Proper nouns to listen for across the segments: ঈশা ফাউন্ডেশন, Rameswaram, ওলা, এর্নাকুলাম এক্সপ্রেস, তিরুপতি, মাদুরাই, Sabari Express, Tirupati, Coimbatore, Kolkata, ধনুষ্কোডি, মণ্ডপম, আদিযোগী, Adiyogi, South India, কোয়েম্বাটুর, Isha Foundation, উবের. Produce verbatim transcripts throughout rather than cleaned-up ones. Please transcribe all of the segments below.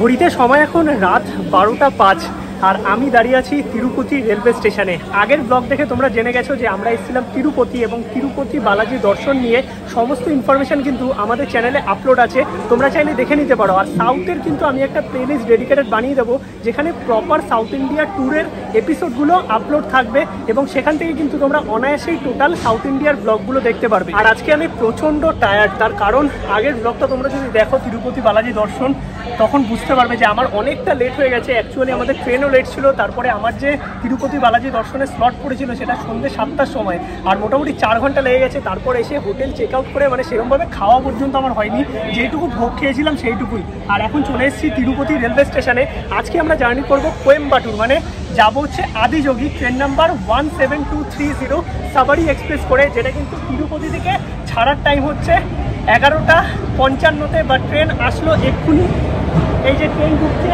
ঘড়িতে সময় এখন রাত বারোটা পাঁচ আর আমি দাঁড়িয়ে আছি তিরুপতি রেলওয়ে স্টেশনে। আগের ব্লগ দেখে তোমরা জেনে গেছো যে আমরা এসেছিলাম তিরুপতি এবং তিরুপতি বালাজি দর্শন নিয়ে সমস্ত ইনফরমেশান কিন্তু আমাদের চ্যানেলে আপলোড আছে, তোমরা চাইলে দেখে নিতে পারো। আর সাউথের কিন্তু আমি একটা প্লেলিস্ট ডেডিকেটেড বানিয়ে দেবো যেখানে প্রপার সাউথ ইন্ডিয়া ট্যুরের এপিসোডগুলো আপলোড থাকবে এবং সেখান থেকে কিন্তু তোমরা অনায়াসেই টোটাল সাউথ ইন্ডিয়ার ব্লগগুলো দেখতে পারবে। আর আজকে আমি প্রচণ্ড টায়ার্ড, তার কারণ আগের ব্লগটা তোমরা যদি দেখো তিরুপতি বালাজি দর্শন তখন বুঝতে পারবে যে আমার অনেকটা লেট হয়ে গেছে। অ্যাকচুয়ালি আমাদের ট্রেনও লেট ছিল, তারপরে আমার যে তিরুপতি বালাজি দর্শনের স্লট পড়েছিল সেটা সন্ধ্যে সাতটার সময়, আর মোটামুটি চার ঘন্টা লেগে গেছে। তারপর এসে হোটেল চেক আউট করে মানে সেরকমভাবে খাওয়া পর্যন্ত আমার হয়নি, যেটুকু ভোগ খেয়েছিলাম সেইটুকুই। আর এখন চলে এসেছি তিরুপতি রেলওয়ে স্টেশনে। আজকে আমরা জার্নি করব কোয়েম্বাটুর, মানে যাবো হচ্ছে আদিযোগী train number one seven two three zero Sabari express করে, যেটা কিন্তু তিরুপতি থেকে ছাড়ার টাইম হচ্ছে এগারোটা পঞ্চান্নতে, বা ট্রেন আসলো এক্ষুনি। এই যে ট্রেন ঢুকছে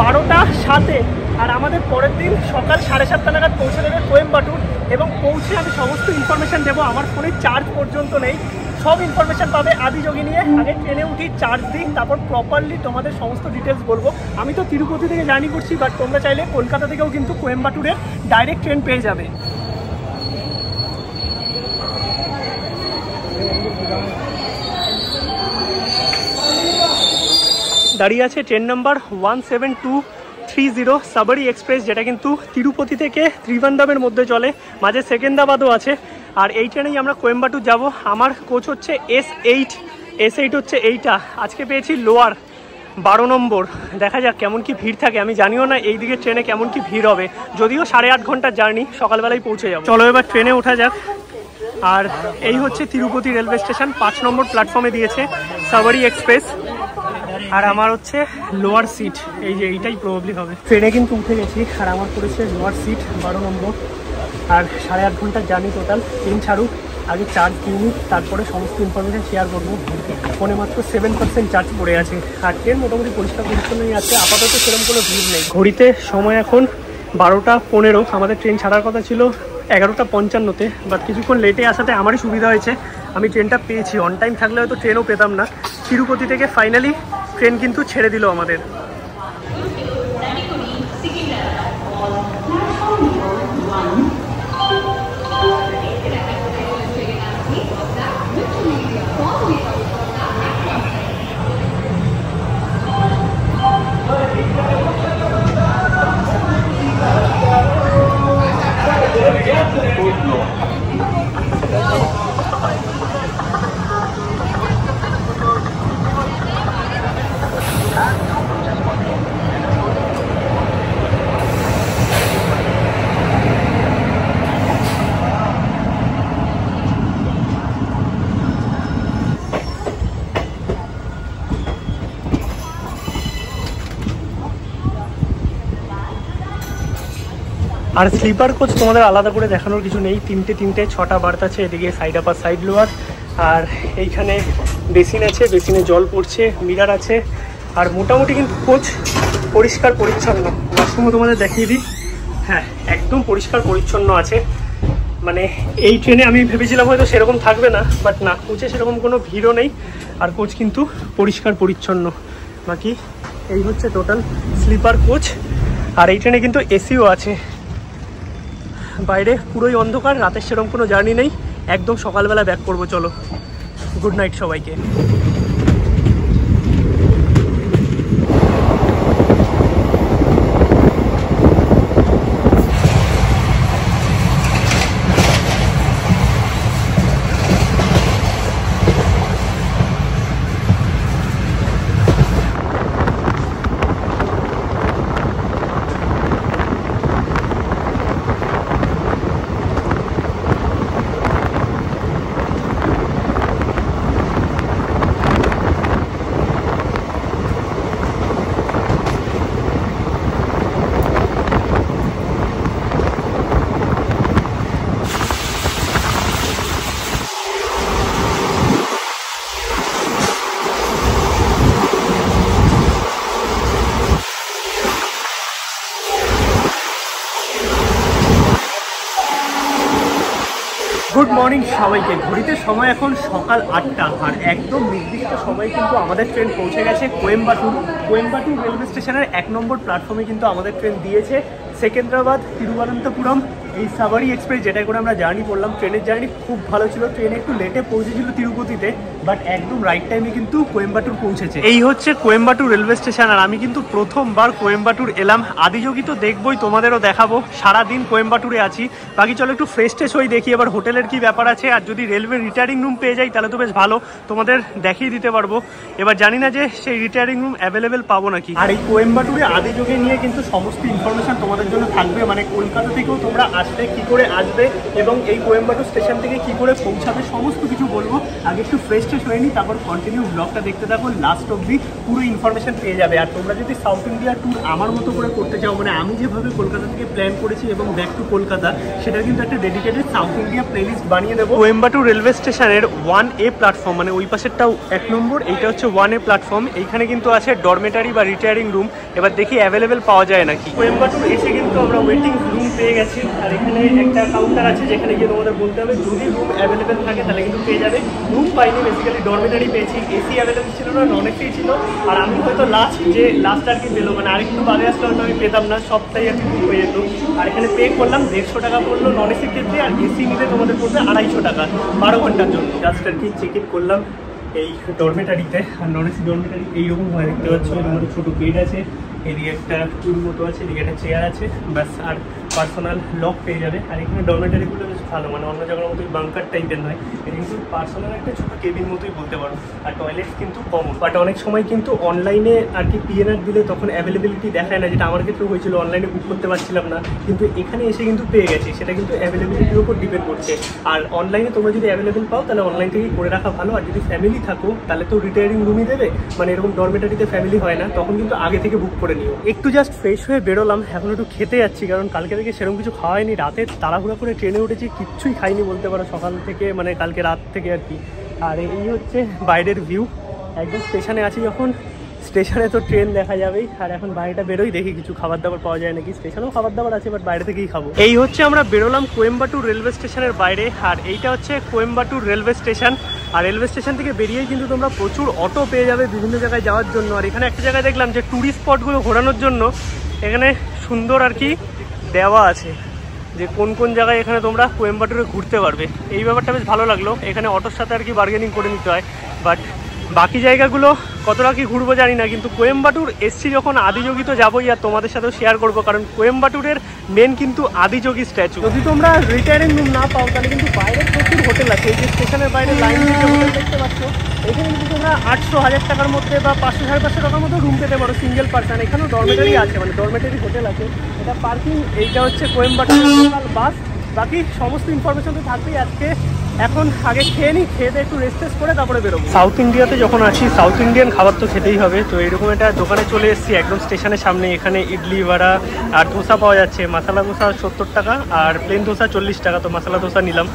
বারোটা সাতে আর আমাদের পরের দিন সকাল সাড়ে সাতটা নাগাদ পৌঁছে দেবে কোয়েম্বাটুর। এবং পৌঁছে আমি সমস্ত ইনফরমেশান দেবো, আমার ফোনে চার্জ পর্যন্ত নেই, সব ইনফরমেশান পাবে আদিযোগী নিয়ে। আগে ট্রেনে উঠি, চার্জ দিই, তারপর প্রপারলি তোমাদের সমস্ত ডিটেলস বলবো। আমি তো তিরুপতি থেকে জার্নি করছি, বাট তোমরা চাইলে কলকাতা থেকেও কিন্তু কোয়েম্বাটুরের ডাইরেক্ট ট্রেন পেয়ে যাবে। দাঁড়িয়ে আছে train number one seven two three zero Sabari express, যেটা কিন্তু তিরুপতি থেকে ত্রিভান্দামের মধ্যে চলে, মাঝে সেকেন্দ্রাবাদও আছে। আর এই ট্রেনেই আমরা কোয়েম্বাটুর যাব। আমার কোচ হচ্ছে এস এইট এস এইট হচ্ছে এইটা। আজকে পেয়েছি লোয়ার বারো নম্বর, দেখা যাক কেমন কি ভিড় থাকে। আমি জানিও না এই দিকে ট্রেনে কেমন কি ভিড় হবে, যদিও সাড়ে আট ঘন্টার জার্নি, সকালবেলায় পৌঁছে যাবো। চলো এবার ট্রেনে ওঠা যাক। আর এই হচ্ছে তিরুপতি রেলওয়ে স্টেশন, পাঁচ নম্বর প্ল্যাটফর্মে দিয়েছে সাবারি এক্সপ্রেস, আর আমার হচ্ছে লোয়ার সিট, এই যে এইটাই প্রবলি হবে। ট্রেনে কিন্তু উঠে গেছি আর আমার পড়েছে লোয়ার সিট বারো নম্বর। আর সাড়ে আট ঘন্টা জার্নি টোটাল। ট্রেন ছাড়ুক, আগে চার্জ দিই, তারপরে সমস্ত ইনফরমেশান শেয়ার করবো। ফোনে মাত্র সেভেন পার্সেন্ট চার্জ পড়ে আছে আর ট্রেন মোটামুটি পরিষ্কার পরিচ্ছন্নই আছে, আপাতত সেরকম কোনো ভিড় নেই। ঘড়িতে সময় এখন বারোটা পনেরো, আমাদের ট্রেন ছাড়ার কথা ছিল এগারোটা পঞ্চান্নতে, বাট কিছুক্ষণ লেটে আসাতে আমারই সুবিধা হয়েছে, আমি ট্রেনটা পেয়েছি। অন টাইম থাকলে হয়তো ট্রেনও পেতাম না। তিরুপতি থেকে ফাইনালি ট্রেন কিন্তু ছেড়ে দিল আমাদের। আর স্লিপার কোচ তোমাদের আলাদা করে দেখানোর কিছু নেই, তিনটে তিনটে ছটা বার্থ আছে। এদিকে সাইড আপার সাইড লোয়ার, আর এইখানে বেসিন আছে, বেসিনে জল পড়ছে, মিরার আছে। আর মোটামুটি কিন্তু কোচ পরিষ্কার পরিচ্ছন্ন। ওয়াশরুমও তোমাদের দেখিয়ে দিই, হ্যাঁ একদম পরিষ্কার পরিচ্ছন্ন আছে। মানে এই ট্রেনে আমি ভেবেছিলাম হয়তো সেরকম থাকবে না, বাট না, কোচে সেরকম কোনো ভিড়ও নেই আর কোচ কিন্তু পরিষ্কার পরিচ্ছন্ন। বাকি এই হচ্ছে টোটাল স্লিপার কোচ। আর এই ট্রেনে কিন্তু এসিও আছে। বাইরে পুরোই অন্ধকার, রাতের সেরকম কোনো জার্নি নেই, একদম সকালবেলা ব্যাক করবো। চলো, গুড নাইট সবাইকে। গুড মর্নিং সবাইকে। ঘড়িতে সময় এখন সকাল আটটা, আর একদম নির্দিষ্ট সময় কিন্তু আমাদের ট্রেন পৌঁছে গেছে কোয়েম্বাটুর। কোয়েম্বাটুর রেলওয়ে স্টেশনের এক নম্বর প্ল্যাটফর্মে কিন্তু আমাদের ট্রেন দিয়েছে। সেকেন্দ্রাবাদ, তিরুবনন্তপুরম, এই সাবারি এক্সপ্রেস, যেটা করে আমরা জার্নি করলাম, ট্রেনের জার্নি খুব ভালো ছিল। ট্রেন একটু লেটে পৌঁছেছিল তিরুপতিতে, বাট একদম রাইট টাইমে কিন্তু কোয়েম্বাটুর পৌঁছেছে। এই হচ্ছে কোয়েম্বাটুর রেলওয়ে স্টেশন, আর আমি কিন্তু প্রথমবার কোয়েম্বাটুর এলাম। আদিযোগী তো দেখবই, তোমাদেরও দেখাবো। সারাদিন কোয়েম্বাটুরে আছি, বাকি চলো একটু ফ্রেশ ট্রেশ হই, দেখি এবার হোটেলের কি ব্যাপার আছে। আর যদি রেলওয়ে রিটায়ারিং রুম পেয়ে যাই তাহলে তো বেশ ভালো, তোমাদের দেখিয়ে দিতে পারবো। এবার জানি না যে সেই রিটায়ারিং রুম অ্যাভেলেবেল পাবো নাকি। আর এই কোয়েম্বাটুরে আদিযোগী নিয়ে কিন্তু সমস্ত ইনফরমেশন তোমাদের জন্য থাকবে, মানে কলকাতা থেকেও তোমরা আসবে, কি করে আসবে এবং এই কোয়েম্বাটুর স্টেশন থেকে কি করে পৌঁছাবে, সমস্ত কিছু বলবো। আগে একটু ফ্রেশ ট্রেশ হয়ে নি, তারপর কন্টিনিউ ব্লগটা দেখতে থাকো, লাস্ট অবধি পুরো ইনফরমেশন পেয়ে যাবে। আর তোমরা যদি সাউথ ইন্ডিয়া ট্যুর আমার মতো করে করতে চাও, মানে আমি যেভাবে কলকাতা থেকে প্ল্যান করেছি এবং ব্যাক টু কলকাতা, সেটা কিন্তু একটা ডেডিকেটেড সাউথ ইন্ডিয়া প্লেলিস্ট বানিয়ে দেবো। কোয়েম্বাটুর রেলওয়ে স্টেশনের ওয়ান এ প্ল্যাটফর্ম, মানে ওই পাশেরটাও এক নম্বর, এইটা হচ্ছে ওয়ান এ প্ল্যাটফর্ম। এইখানে কিন্তু আছে ডরমেটারি বা রিটায়ারিং রুম, এবার দেখি অ্যাভেলেবেল পাওয়া যায় নাকি। কোয়েম্বাটুর এসে কিন্তু আমরা ওয়েটিং রুম পেয়ে গেছি, আর এখানে একটা কাউন্টার আছে যেখানে গিয়ে তোমাদের বলতে হবে যদি রুম অ্যাভেলেবেল থাকে তাহলে কিন্তু পেয়ে যাবে। রুম পাইনি, বেসিক্যালি ডরমেটারি পেয়েছি, এসি অ্যাভেলেবেল ছিল না, নন এসি ছিল। আর আমি হয়তো লাস্ট যে লাস্ট আর কি পেলো, মানে আরেকটু বাদে আসলে হয়তো আমি পেতাম না, সপ্তাহে আর কি বুক হয়ে যেত। আর এখানে পে করলাম দেড়শো টাকা পড়লো নন এসির ক্ষেত্রে, আর এসি নিলে তোমাদের পড়বে আড়াইশো টাকা বারো ঘন্টার জন্য। জাস্ট আর কি চেক ইন করলাম এই ডরমেটারিতে, আর নন এসি ডরমেটারি এইরকম হয়, দেখতে পাচ্ছ আমাদের ছোটো বেড আছে, এদিকে একটা টুল মতো আছে, এদিকে একটা চেয়ার আছে, ব্যাস। আর পার্সোনাল লক পেয়ে যাবে। আর এখানে ডরমেটারিগুলো বেশ ভালো, মানে অন্য জায়গার মতোই বাঙ্কার টাইপের নয়, এটা কিন্তু পার্সোনাল একটা ছোটো কেবিন মতোই বলতে পারো। আর টয়লেট কিন্তু কম, বাট অনেক সময় কিন্তু অনলাইনে আর কি পিএনআর দিলে তখন অ্যাভেলেবিলিটি দেখায় না, যেটা আমার ক্ষেত্রে হয়েছিল, অনলাইনে বুক করতে পারছিলাম না, কিন্তু এখানে এসে কিন্তু পেয়ে গেছি। সেটা কিন্তু অ্যাভেলেবিলিটির উপর ডিপেন্ড করছে। আর অনলাইনে তোমরা যদি অ্যাভেলেবেল পাও তাহলে অনলাইন থেকেই করে রাখা ভালো। আর যদি ফ্যামিলি থাকো তাহলে তো রিটায়ারিং রুমই দেবে, মানে এরকম ডরমেটারিতে ফ্যামিলি হয় না, তখন কিন্তু আগে থেকে বুক করে নিও। একটু জাস্ট ফ্রেশ হয়ে বেরোলাম, এখন একটু খেতে যাচ্ছি, কারণ কালকে থেকে সেরকম কিছু খাওয়া হয়নি। রাতে তাড়াহুড়া করে ট্রেনে উঠেছি, কিচ্ছুই খাইনি বলতে পারো সকাল থেকে, মানে কালকে রাত থেকে আর কি। আর এই হচ্ছে বাইরের ভিউ, একদম স্টেশনে আছি যখন, স্টেশনে তো ট্রেন দেখা যাবেই। আর এখন বাইরেটা বেরোই, দেখি কিছু খাবার দাবার পাওয়া যায় নাকি। স্টেশনেও খাবার দাবার আছে, বাট বাইরে থেকেই খাবো। এই হচ্ছে আমরা বেরোলাম কোয়েম্বাটুর রেলওয়ে স্টেশনের বাইরে, আর এইটা হচ্ছে কোয়েম্বাটুর রেলওয়ে স্টেশন। আর রেলওয়ে স্টেশন থেকে বেরিয়েই কিন্তু তোমরা প্রচুর অটো পেয়ে যাবে বিভিন্ন জায়গায় যাওয়ার জন্য। আর এখানে একটা জায়গায় দেখলাম যে ট্যুরিস্ট স্পটগুলো ঘোরানোর জন্য এখানে সুন্দর আর কি দেওয়া আছে, যে কোন কোন জায়গায় এখানে তোমরা কোয়েম্বাটুরে ঘুরতে পারবে। এই ব্যাপারটা বেশ ভালো লাগলো। এখানে অটোর সাথে আর কি বার্গেনিং করে নিতে হয়, বাট বাকি জায়গাগুলো কতটা কি ঘুরবো জানি না, কিন্তু কোয়েম্বাটুর এসছি যখন আদিযোগী তো যাবোই, আর তোমাদের সাথেও শেয়ার করবো, কারণ কোয়েম্বাটুরের মেন কিন্তু আদিযোগী স্ট্যাচু। যদি তোমরা রিটায়ারিং রুম না পাও তাহলে কিন্তু বাইরে প্রচুর হোটেল আছে, এই যে স্টেশনের বাইরে লাইন থেকে হোটেল দেখতে পাচ্ছ, এখানে কিন্তু তোমরা আটশো হাজার টাকার মধ্যে বা পাঁচশো সাড়ে পাঁচশো টাকার মধ্যে রুম পেতে পারো সিঙ্গেল পার্সন। এখানেও ডরমেটারি আছে, মানে ডরমেটারি হোটেল আছে, এটা পার্কিং। এইটা হচ্ছে কোয়েম্বাটুর লোকাল বাস। বাকি সমস্ত ইনফরমেশন তো থাকবেই আজকে, এখন আগে খেয়ে নিই, খেয়ে একটু রেস্ট টেস্ট করে তারপরে বেরোবো। সাউথ ইন্ডিয়াতে যখন আসি সাউথ ইন্ডিয়ান খাবার তো খেতেই হবে, তো এরকম একটা দোকানে চলে এসেছি একদম স্টেশনের সামনে। এখানে ইডলি বড়া আর ধোসা পাওয়া যাচ্ছে, মশলা ধোসা সত্তর টাকা আর প্লেন ধোসা চল্লিশ টাকা। তো মশলা ধোসা নিলাম,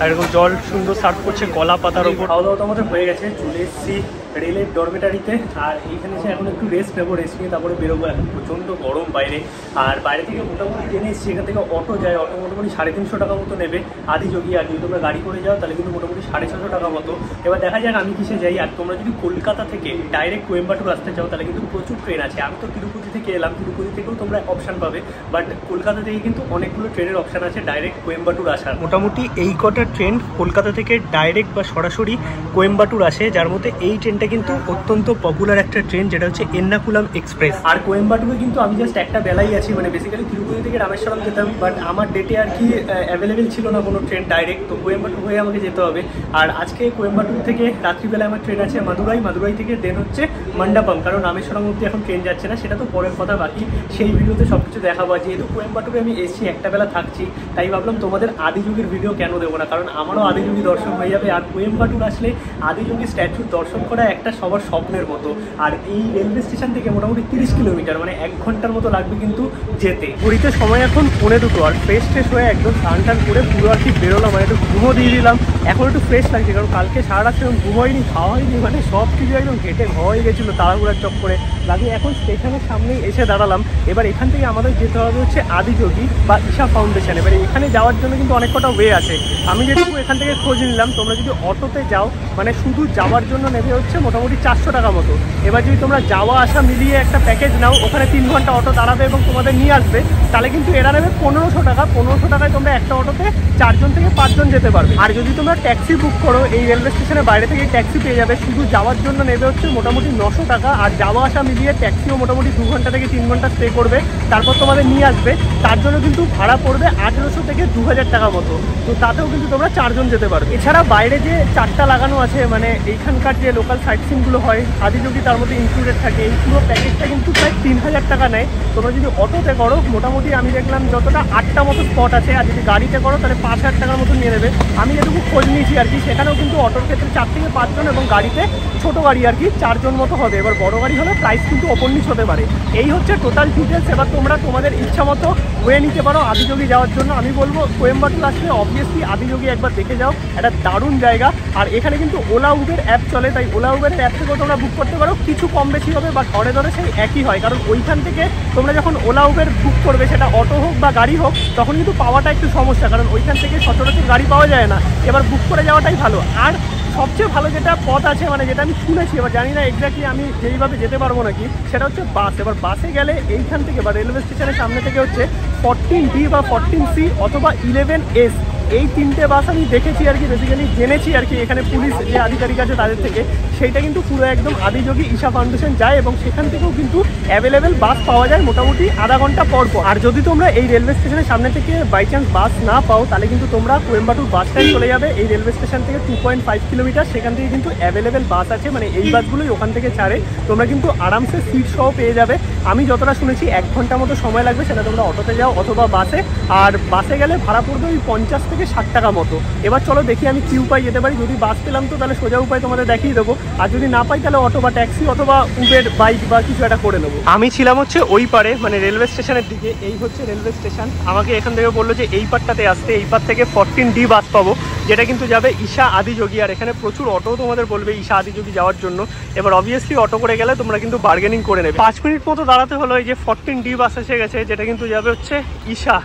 আর এরকম জল সুন্দর সার্ভ করছে কলা পাতার ওপর। খাওয়া দাওয়া তো আমাদের হয়ে গেছে, চলে এসেছি রেলের ডরমেটারিতে, আর এইখানে এসে এখন একটু রেস্ট নেবো। রেস্ট নিয়ে তারপরে বেরোবো, এখন প্রচণ্ড গরম বাইরে। আর বাইরে থেকে মোটামুটি ট্রেনে এসেছি, এখান থেকে অটো যায়, অটো মোটামুটি সাড়ে তিনশো টাকা মতো নেবে আদিযোগী। আর যদি তোমরা গাড়ি করে যাও তাহলে কিন্তু মোটামুটি সাড়ে ছশো টাকা মতো। এবার দেখা যাক আমি কিসে যাই। আর তোমরা যদি কলকাতা থেকে ডাইরেক্ট কোয়েম্বাটুর আসতে চাও তাহলে কিন্তু প্রচুর ট্রেন আছে। আমি তো তিরুপতি থেকে এলাম, তিরুপতি থেকেও তোমরা অপশান পাবে, বাট কলকাতা থেকে কিন্তু অনেকগুলো ট্রেনের অপশান আছে ডাইরেক্ট কোয়েম্বাটুর আসার। মোটামুটি এই কটা ট্রেন কলকাতা থেকে ডাইরেক্ট বা সরাসরি কোয়েম্বাটুর আসে, যার মধ্যে এই ট্রেন কিন্তু অত্যন্ত পপুলার একটা ট্রেন, যেটা হচ্ছে এর্নাকুলাম এক্সপ্রেস। আর কোয়েম্বাটুরে কিন্তু আমি জাস্ট একটা বেলাই আছি, মানে বেসিক্যালি তিরুপতি থেকে রামেশ্বরম যেতাম, বাট আমার ডেটে আর কি অ্যাভেলেবেল ছিল না কোনো ট্রেন ডাইরেক্ট, তো কোয়েম্বাটুর হয়ে আমাকে যেতে হবে। আর আজকে কোয়েম্বাটুর থেকে রাত্রিবেলায় আমার ট্রেন আছে মাদুরাই, মাদুরাই থেকে দেন হচ্ছে মণ্ডপম, কারণ রামেশ্বরম অবধি এখন ট্রেন যাচ্ছে না, সেটা তো পরের কথা, বাকি সেই ভিডিওতে সব কিছু দেখাবো। যেহেতু কোয়েম্বাটুরে আমি এসছি একটা বেলা থাকছি, তাই ভাবলাম তোমাদের আদিযোগীর ভিডিও কেন দেবো না, কারণ আমারও আদিযোগী দর্শন হয়ে যাবে। আর কোয়েম্বাটুর আসলে আদিযোগী স্ট্যাচুর দর্শন করা একটা সবার স্বপ্নের মতো। আর এই রেলওয়ে স্টেশন থেকে মোটামুটি তিরিশ কিলোমিটার, মানে এক ঘন্টার মতো লাগবে কিন্তু যেতে। ঘুরিতে সময় এখন পৌনে দুটো, আর ফ্রেশ ট্রেশ হয়ে একদম টান টান করে পুরো আর কি বেরোলাম, আর একটু ঘুমো দিয়ে দিলাম। এখন একটু ফ্রেশ লাগছে, কারণ কালকে সারা রাত ঘুম হয়নি, খাওয়া হয়নি, মানে সব কিছু একদম ঘেটে ঘ হয়ে গেছে। ছিল তাড়াহুড়ার চক্করে লাগিয়ে এখন স্টেশনের সামনেই এসে দাঁড়ালাম। এবার এখান থেকে আমাদের যেতে হবে হচ্ছে আদিযোগী বা ঈশা ফাউন্ডেশন। এবার এখানে যাওয়ার জন্য কিন্তু অনেক কটা ওয়ে আছে, আমি যেটুকু এখান থেকে খোঁজ নিলাম তোমরা যদি অটোতে যাও মানে শুধু যাওয়ার জন্য নেবে হচ্ছে মোটামুটি চারশো টাকা মতো। এবার যদি তোমরা যাওয়া আসা মিলিয়ে একটা প্যাকেজ নাও, ওখানে তিন ঘন্টা অটো দাঁড়াবে এবং তোমাদের নিয়ে আসবে, তাহলে কিন্তু এরা নেবে পনেরোশো টাকা পনেরোশো টাকায় তোমরা একটা অটোতে চারজন থেকে পাঁচজন যেতে পারবে। আর যদি তোমরা ট্যাক্সি বুক করো এই রেলওয়ে স্টেশনের বাইরে থেকে ট্যাক্সি পেয়ে যাবে, শুধু যাওয়ার জন্য নেবে হচ্ছে মোটামুটি নশো টাকা আর যাওয়া আসা মিলিয়ে ট্যাক্সিও মোটামুটি দু ঘন্টা থেকে তিন ঘন্টা স্টে করবে, তারপর তোমাদের নিয়ে আসবে, তার জন্য কিন্তু ভাড়া পড়বে আঠেরোশো থেকে দু হাজার টাকা মতো। তো তাতেও কিন্তু তোমরা চারজন যেতে পারবে। এছাড়া বাইরে যে চারটা লাগানো আছে মানে এইখানকার যে লোকাল সাইট সিনগুলো হয় আদিযোগী তার মধ্যে ইনক্লুডেড থাকে, এই পুরো প্যাকেজটা কিন্তু প্রায় তিন হাজার টাকা নেয়। তোমরা যদি অটোতে করো মোটামুটি আমি দেখলাম যতটা আটটা মতো স্পট আছে, আর যদি গাড়িতে করো তাহলে পাঁচ হাজার টাকার মতো নিয়ে নেবে। আমি যেটুকু খোঁজ নিয়েছি আর কি সেখানেও কিন্তু অটোর ক্ষেত্রে চার থেকে পাঁচজন এবং গাড়িতে ছোটো গাড়ি আর কি চারজন মতো হবে। এবার বড়ো গাড়ি হলে প্রাইস কিন্তু ওপর নিচ হতে পারে। এই হচ্ছে টোটাল ডিটেলস। এবার তোমরা তোমাদের ইচ্ছা মতো ওয়ে নিতে পারো আদিযোগী যাওয়ার জন্য। আমি বলবো কোয়েম্বাটুর আসলে অবভিয়াসলি আদিযোগী একবার দেখে যাও, একটা দারুণ জায়গা। আর এখানে কিন্তু ওলা উবের অ্যাপ চলে, তাই ওলা উবের অ্যাপ থেকেও তোমরা বুক করতে পারো, কিছু কম বেশি হবে বা ঘরে ধরে সেই একই হয়, কারণ ওইখান থেকে তোমরা যখন ওলা উবের বুক করবে সেটা অটো হোক বা গাড়ি হোক তখন কিন্তু পাওয়াটা একটু সমস্যা, কারণ ওইখান থেকে সচরাচর গাড়ি পাওয়া যায় না। এবার বুক করে যাওয়াটাই ভালো। আর সবচেয়ে ভালো যেটা পথ আছে মানে যেটা আমি শুনেছি এবার জানি না এক্স্যাক্টলি আমি যেইভাবে যেতে পারবো নাকি, সেটা হচ্ছে বাস। এবার বাসে গেলে এইখান থেকে বা রেলওয়ে স্টেশনের সামনে থেকে হচ্ছে ফোরটিন ডি বা ফোরটিন সি অথবা ইলেভেন এস এই তিনটে বাস আমি দেখেছি আর কি, বেসিক্যালি জেনেছি আর কি এখানে পুলিশ যে আধিকারিক আছে তাদের থেকে। সেইটা কিন্তু পুরো একদম আদিযোগী ঈশা ফাউন্ডেশন যায় এবং সেখান থেকেও কিন্তু অ্যাভেলেবেল বাস পাওয়া যায় মোটামুটি আধা ঘন্টা পর পর। আর যদি তোমরা এই রেলওয়ে স্টেশনের সামনে থেকে বাই চান্স বাস না পাও তাহলে কিন্তু তোমরা কোয়েম্বাটুর বাসটাই চলে যাবে। এই রেলওয়ে স্টেশন থেকে টু পয়েন্ট ফাইভ কিলোমিটার সেখান থেকে কিন্তু অ্যাভেলেবেল বাস আছে, মানে এই বাসগুলোই ওখান থেকে ছাড়ে, তোমরা কিন্তু আরামসে সিট সহ পেয়ে যাবে। আমি যতটা শুনেছি এক ঘন্টা মতো সময় লাগবে, সেটা তোমরা অটোতে যাও অথবা বাসে। আর বাসে গেলে ভাড়া পড়বে ওই পঞ্চাশ থেকে ষাট টাকা মতো। এবার চলো দেখি আমি কি উপায় যেতে পারি, যদি বাস পেলাম তো তাহলে সোজা উপায় তোমাদের দেখিয়ে দেবো, আর যদি না পাই তাহলে অটো বা ট্যাক্সি অথবা উবের বাইক বা কিছু একটা করে নেবো। আমি ছিলাম হচ্ছে ওই পারে মানে রেলওয়ে স্টেশনের দিকে। এই হচ্ছে রেলওয়ে স্টেশন। আমাকে এখান থেকে বললো যে এই পারটাতে আসতে, এই পার থেকে ফোরটিন ডি বাস পাবো যেটা কিন্তু যাবে ঈশা আদিযোগী। আর এখানে প্রচুর অটোও তোমাদের বলবে ঈশা আদিযোগী যাওয়ার জন্য। এবার অবভিয়াসলি অটো করে গেলে তোমরা কিন্তু বার্গেনিং করে নেবে। পাঁচ মিনিট মতো দাঁড়াতে হলো, এই যে ফোরটিন ডি বাস এসে গেছে যেটা কিন্তু যাবে হচ্ছে ঈশা,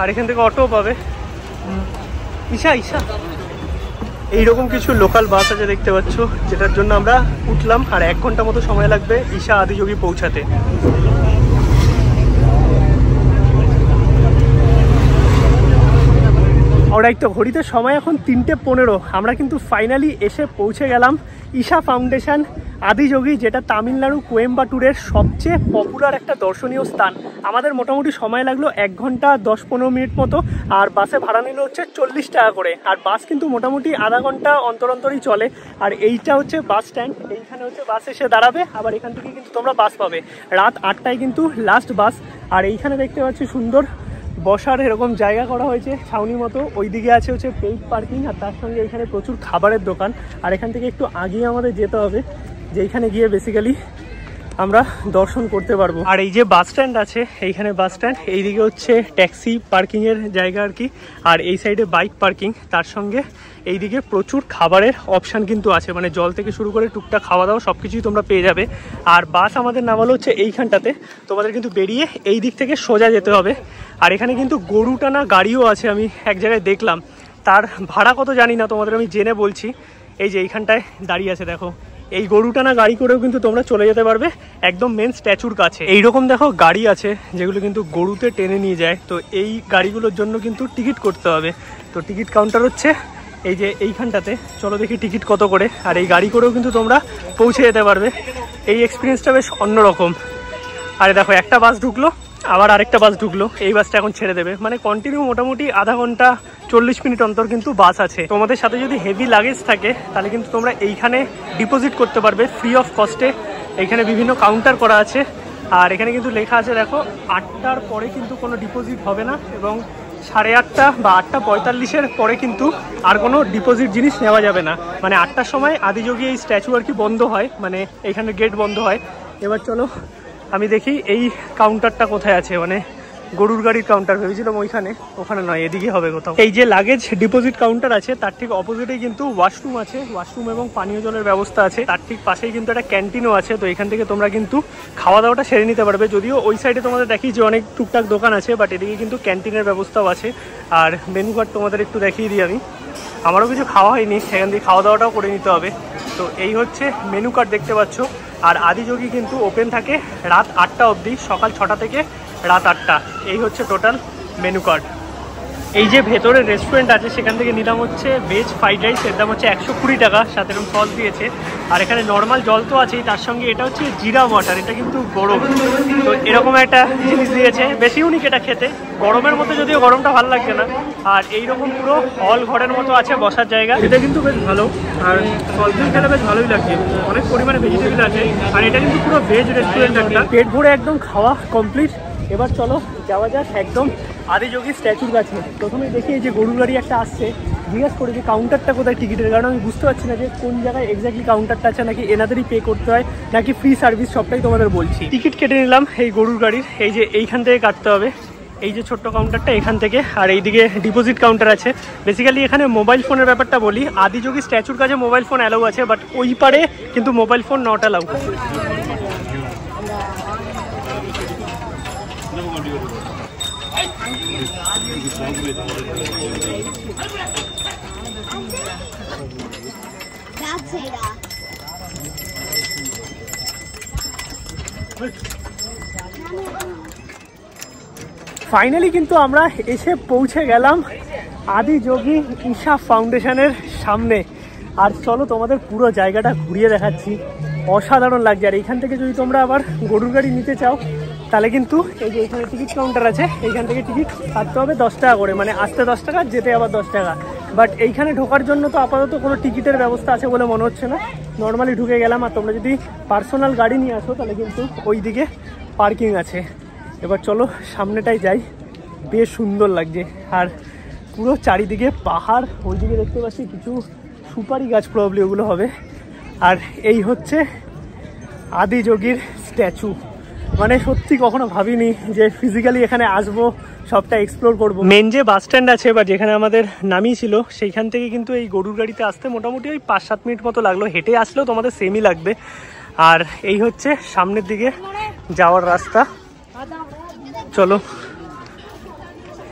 আর এখান থেকে অটোও পাবে ঈশা ঈশা এইরকম কিছু লোকাল বাস আছে দেখতে পাচ্ছ, যেটার জন্য আমরা উঠলাম। আর এক ঘন্টা মতো সময় লাগবে ঈশা আদিযোগী পৌঁছাতে। অলরাইট, তো ঘড়িতে সময় এখন তিনটে পনেরো। আমরা কিন্তু ফাইনালি এসে পৌঁছে গেলাম ঈশা ফাউন্ডেশন আদিযোগী, যেটা তামিলনাড়ু কোয়েম্বাটুরের সবচেয়ে পপুলার একটা দর্শনীয় স্থান। আমাদের মোটামুটি সময় লাগলো এক ঘন্টা দশ পনেরো মিনিট মতো, আর বাসে ভাড়া নিল হচ্ছে চল্লিশ টাকা করে। আর বাস কিন্তু মোটামুটি আধা ঘন্টা অন্তর অন্তরই চলে। আর এইটা হচ্ছে বাস স্ট্যান্ড, এইখানে হচ্ছে বাস এসে দাঁড়াবে, আবার এখান থেকে কিন্তু তোমরা বাস পাবে। রাত আটটায় কিন্তু লাস্ট বাস। আর এইখানে দেখতে পাচ্ছি সুন্দর বসার এরকম জায়গা করা হয়েছে ছাউনি মতো, ওইদিকে আছে হচ্ছে পেইড পার্কিং, আর তার সঙ্গে এখানে প্রচুর খাবারের দোকান। আর এখান থেকে একটু আগিয়ে আমাদের যেতে হবে, যেইখানে গিয়ে বেসিক্যালি আমরা দর্শন করতে পারবো। আর এই যে বাস স্ট্যান্ড আছে, এইখানে বাস স্ট্যান্ড, এইদিকে হচ্ছে ট্যাক্সি পার্কিংয়ের জায়গা আর কি, আর এই সাইডে বাইক পার্কিং, তার সঙ্গে এইদিকে প্রচুর খাবারের অপশান কিন্তু আছে, মানে জল থেকে শুরু করে টুকটাক খাওয়া দাওয়া সব কিছুই তোমরা পেয়ে যাবে। আর বাস আমাদের নামালো হচ্ছে এইখানটাতে, তোমাদের কিন্তু বেরিয়ে এই দিক থেকে সোজা যেতে হবে। আর এখানে কিন্তু গরু টানা গাড়িও আছে, আমি এক জায়গায় দেখলাম, তার ভাড়া কত জানি না, তোমাদের আমি জেনে বলছি। এই যে এইখানটায় দাঁড়িয়ে আছে দেখো, এই গরুটা না গাড়ি করেও কিন্তু তোমরা চলে যেতে পারবে একদম মেন স্ট্যাচুর কাছে। এইরকম দেখো গাড়ি আছে যেগুলো কিন্তু গরুতে টেনে নিয়ে যায়, তো এই গাড়িগুলোর জন্য কিন্তু টিকিট করতে হবে। তো টিকিট কাউন্টার হচ্ছে এই যে এইখানটাতে। চলো দেখি টিকিট কত করে, আর এই গাড়ি করেও কিন্তু তোমরা পৌঁছে যেতে পারবে। এই এক্সপিরিয়েন্সটা বেশ অন্যরকম। আরে দেখো একটা বাস ঢুকলো, আবার আরেকটা বাস ঢুকলো, এই বাসটা এখন ছেড়ে দেবে, মানে কন্টিনিউ মোটামুটি আধা ঘন্টা চল্লিশ মিনিট অন্তর কিন্তু বাস আছে। তোমাদের সাথে যদি হেভি লাগেজ থাকে তাহলে কিন্তু তোমরা এইখানে ডিপোজিট করতে পারবে ফ্রি অফ কস্টে। এইখানে বিভিন্ন কাউন্টার করা আছে, আর এখানে কিন্তু লেখা আছে দেখো আটটার পরে কিন্তু কোনো ডিপোজিট হবে না, এবং সাড়ে আটটা বা আটটা পঁয়তাল্লিশের পরে কিন্তু আর কোনো ডিপোজিট জিনিস নেওয়া যাবে না। মানে আটটার সময় আদিযোগী এই স্ট্যাচু আর কি বন্ধ হয়, মানে এখানে গেট বন্ধ হয়। এবার চলো আমি দেখি এই কাউন্টারটা কোথায় আছে, মানে গরুর গাড়ির কাউন্টার ভেবেছিলাম ওইখানে, ওখানে নয়, এদিকে হবে কোথাও। এই যে লাগেজ ডিপোজিট কাউন্টার আছে তার ঠিক অপোজিটে কিন্তু ওয়াশরুম আছে, ওয়াশরুম এবং পানীয় জলের ব্যবস্থা আছে। তার ঠিক পাশেই কিন্তু একটা ক্যান্টিনও আছে, তো এখান থেকে তোমরা কিন্তু খাওয়া দাওয়াটা সেরে নিতে পারবে। যদিও ওই সাইডে তোমাদের দেখিয়ে যে অনেক টুকটাক দোকান আছে, বাট এদিকে কিন্তু ক্যান্টিনের ব্যবস্থাও আছে। আর মেনু কার্ড তোমাদের একটু দেখিয়ে দিই আমি, আমারও কিছু খাওয়া হয়নি, সেখান থেকে খাওয়া দাওয়াটাও করে নিতে হবে। তো এই হচ্ছে মেনু কার্ড দেখতে পাচ্ছ। আর আদিযোগী কিন্তু ওপেন থাকে রাত আটটা অবধি, সকাল ছটা থেকে রাত আটটা। এই হচ্ছে টোটাল মেনু কার্ড। এই যে ভেতরে রেস্টুরেন্ট আছে সেখান থেকে নিলাম হচ্ছে ভেজ ফ্রাইড রাইস, এর দাম হচ্ছে একশো কুড়ি টাকা সাথে এরকম সস দিয়েছে। আর এখানে নর্মাল জল তো আছেই, তার সঙ্গে এটা হচ্ছে জিরা ওয়াটার, এটা কিন্তু গরম, তো এরকম একটা জিনিস দিয়েছে, বেশি ইউনিক এটা খেতে। গরমের মতো, যদিও গরমটা ভালো লাগছে না। আর এইরকম পুরো হল ঘরের মতো আছে বসার জায়গা, এটা কিন্তু বেশ ভালো। আর সলফিল খেলে বেশ ভালোই লাগছে, অনেক পরিমাণে ভেজিটেবিল আছে। আর এটা কিন্তু পুরো ভেজ রেস্টুরেন্ট একটা। পেট ভরে একদম খাওয়া কমপ্লিট। এবার চলো যাওয়া যাক একদম আদিযোগী স্ট্যাচুর কাছে। প্রথমে দেখি এই যে গরুর গাড়ি একটা আসছে, জিজ্ঞাসা করি যে কাউন্টারটা কোথায় টিকিটের, কারণ আমি বুঝতে পারছি না যে কোন জায়গায় এক্স্যাক্টলি কাউন্টারটা আছে, নাকি এনাদেরই পে করতে হয়, নাকি ফ্রি সার্ভিস, সবটাই তোমাদের বলছি। টিকিট কেটে নিলাম এই গরুর গাড়ির, এই যে এইখান থেকে কাটতে হবে, এই যে ছোট্ট কাউন্টারটা এখান থেকে। আর এইদিকে ডিপোজিট কাউন্টার আছে। বেসিক্যালি এখানে মোবাইল ফোনের ব্যাপারটা বলি, আদিযোগী স্ট্যাচুর কাছে মোবাইল ফোন অ্যালাউ আছে, বাট ওই পারে কিন্তু mobile phone not allow. Finally কিন্তু আমরা এসে পৌঁছে গেলাম আদিযোগী ঈশা ফাউন্ডেশনের সামনে। আর চলো তোমাদের পুরো জায়গাটা ঘুরিয়ে দেখাচ্ছি, অসাধারণ লাগছে। আর এইখান থেকে যদি তোমরা আবার গরুর গাড়ি নিতে চাও তাহলে কিন্তু এই যে এখানে টিকিট কাউন্টার আছে, এইখান থেকে টিকিট কাটতে হবে দশ টাকা করে, মানে আসতে দশ টাকা যেতে আবার দশ টাকা। বাট এইখানে ঢোকার জন্য তো আপাতত কোনো টিকিটের ব্যবস্থা আছে বলে মনে হচ্ছে না, নর্মালি ঢুকে গেলাম। আর তোমরা যদি পার্সোনাল গাড়ি নিয়ে আসো তাহলে কিন্তু ওই দিকে পার্কিং আছে। এবার চলো সামনেটাই যাই, বেশ সুন্দর লাগছে। আর পুরো চারিদিকে পাহাড়, ওই দিকে দেখতে পাচ্ছি কিছু সুপারি গাছ, প্রবলি ওগুলো হবে। আর এই হচ্ছে আদিযোগীর স্ট্যাচু। মানে সত্যি কখনো ভাবিনি যে ফিজিক্যালি এখানে আসবো, সবটা এক্সপ্লোর করবো। মেন যে বাস স্ট্যান্ড আছে বা যেখানে আমাদের নামিয়েছিল সেইখান থেকে কিন্তু এই গরুর গাড়িতে আসতে মোটামুটি ওই পাঁচ সাত মিনিট মতো লাগলো, হেঁটে আসলেও তোমাদের সেমই লাগবে। আর এই হচ্ছে সামনের দিকে যাওয়ার রাস্তা। চলো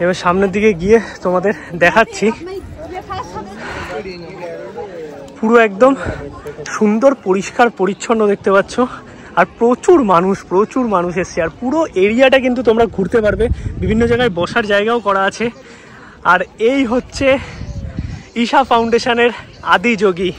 এবার সামনের দিকে গিয়ে তোমাদের দেখাচ্ছি। পুরো একদম সুন্দর পরিষ্কার পরিচ্ছন্ন দেখতে পাচ্ছ। আর প্রচুর মানুষ, প্রচুর মানুষ এসছে। আর পুরো এরিয়াটা কিন্তু তোমরা ঘুরতে পারবে, বিভিন্ন জায়গায় বসার জায়গাও করা আছে। আর এই হচ্ছে ঈশা ফাউন্ডেশনের আদিযোগী।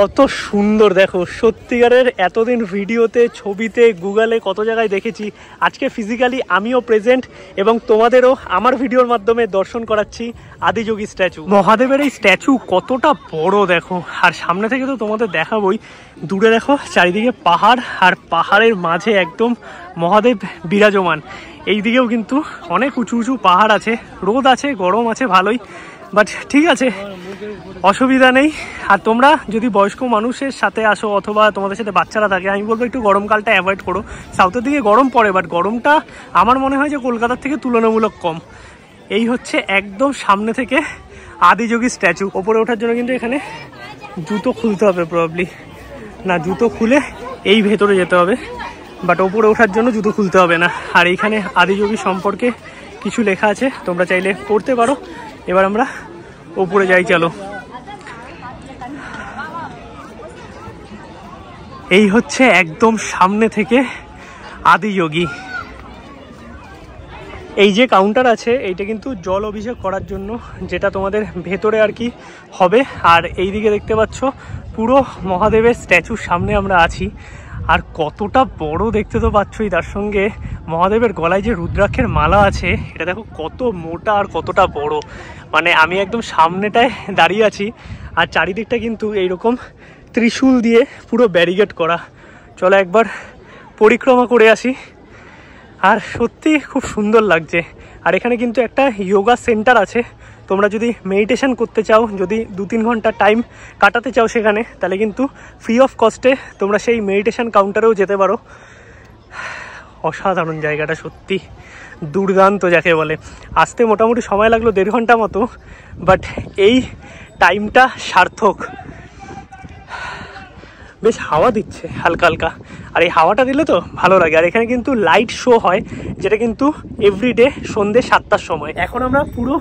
কত সুন্দর দেখো, সত্যিকারের এতদিন ভিডিওতে, ছবিতে, গুগলে কত জায়গায় দেখেছি, আজকে ফিজিক্যালি আমিও প্রেজেন্ট এবং তোমাদেরও আমার ভিডিওর মাধ্যমে দর্শন করাচ্ছি আদিযোগী স্ট্যাচু। মহাদেবের এই স্ট্যাচু কতটা বড় দেখো। আর সামনে থেকে তো তোমাদের দেখাবই, দূরে দেখো চারিদিকে পাহাড়, আর পাহাড়ের মাঝে একদম মহাদেব বিরাজমান। এই দিকেও কিন্তু অনেক উঁচু উঁচু পাহাড় আছে, রোদ আছে, গরম আছে ভালোই, বাট ঠিক আছে, অসুবিধা নেই। আর তোমরা যদি বয়স্ক মানুষের সাথে আসো অথবা তোমাদের সাথে বাচ্চারা থাকে, আমি বলবো একটু গরমকালটা অ্যাভয়েড করো। সাউথের দিকে গরম পড়ে, বাট গরমটা আমার মনে হয় যে কলকাতার থেকে তুলনামূলক কম। এই হচ্ছে একদম সামনে থেকে আদিযোগী স্ট্যাচু। ওপরে ওঠার জন্য কিন্তু এখানে জুতো খুলতে হবে, প্রবলি না, জুতো খুলে এই ভেতরে যেতে হবে, বাট ওপরে ওঠার জন্য জুতো খুলতে হবে না। আর এইখানে আদিযোগী সম্পর্কে কিছু লেখা আছে, তোমরা চাইলে পড়তে পারো। এবার আমরা ওপরে যাই, চলো। এই হচ্ছে একদম সামনে থেকে আদিযোগী। এই যে কাউন্টার আছে এইটা কিন্তু জল অভিষেক করার জন্য, যেটা তোমাদের ভেতরে আর কি হবে। আর এই দিকে দেখতে পাচ্ছ পুরো মহাদেবের স্ট্যাচুর সামনে আমরা আছি। আর কতটা বড় দেখতে তো পাচ্ছই, তার সঙ্গে মহাদেবের গলায় যে রুদ্রাক্ষের মালা আছে এটা দেখো কত মোটা আর কতটা বড়। মানে আমি একদম সামনেটায় দাঁড়িয়ে আছি, আর চারিদিকটা কিন্তু এইরকম ত্রিশূল দিয়ে পুরো ব্যারিকেড করা। চলো একবার পরিক্রমা করে আসি। আর সত্যি খুব সুন্দর লাগছে। আর এখানে কিন্তু একটা যোগা সেন্টার আছে, তোমরা যদি মেডিটেশন করতে চাও, যদি দু তিন ঘন্টা টাইম কাটাতে চাও সেখানে, তাহলে কিন্তু ফ্রি অফ কস্টে তোমরা সেই মেডিটেশন কাউন্টারেও যেতে পারো। অসাধারণ জায়গাটা সত্যি, দুর্দান্ত যাকে বলে। আসতে মোটামুটি সময় লাগলো দেড় ঘন্টা মতো, বাট এই টাইমটা সার্থক। বেশ হাওয়া দিচ্ছে হালকা হালকা, আর এই হাওয়াটা দিলে তো ভালো লাগে। আর এখানে কিন্তু লাইট শো হয়, যেটা কিন্তু এভরিডে সন্ধ্যে সাতটার সময়। এখন আমরা পুরো